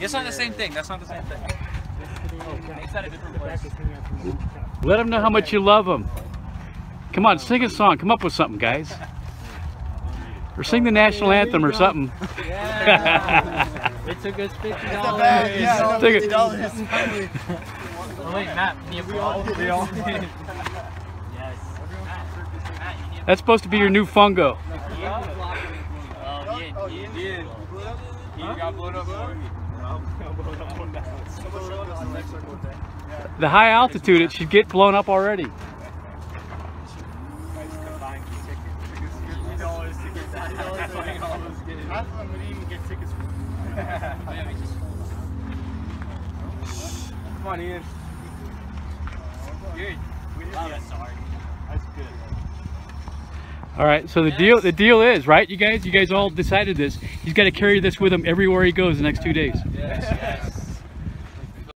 It's not the same thing. That's not the same thing. It's at a different place. Let them know how much you love them. Come on, sing a song. Come up with something, guys. Or sing the national anthem or something. Yeah. It took us $50. Yeah, $50. Oh, wait, Matt, we all. Yes. That's supposed to be your new fungo. Oh, he did. He got blown up. The high altitude, it should get blown up already. Come on, Ian. Good. Wow, that's hard. That's good. All right, so the deal is, right, you guys all decided this. He's got to carry this with him everywhere he goes the next 2 days. Yes, yes.